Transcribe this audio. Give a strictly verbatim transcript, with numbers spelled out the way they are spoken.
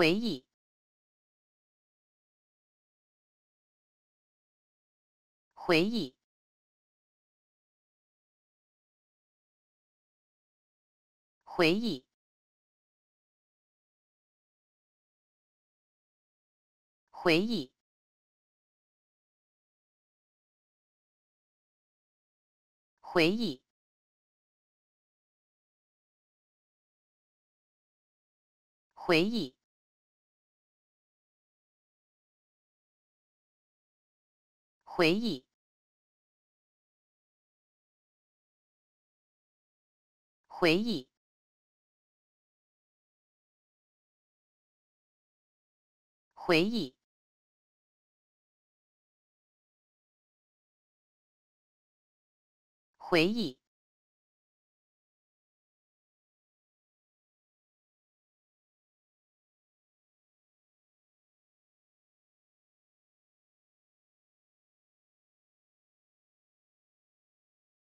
回忆。回忆。回忆。回忆。 回忆，回忆，回忆，回忆，回忆，回忆。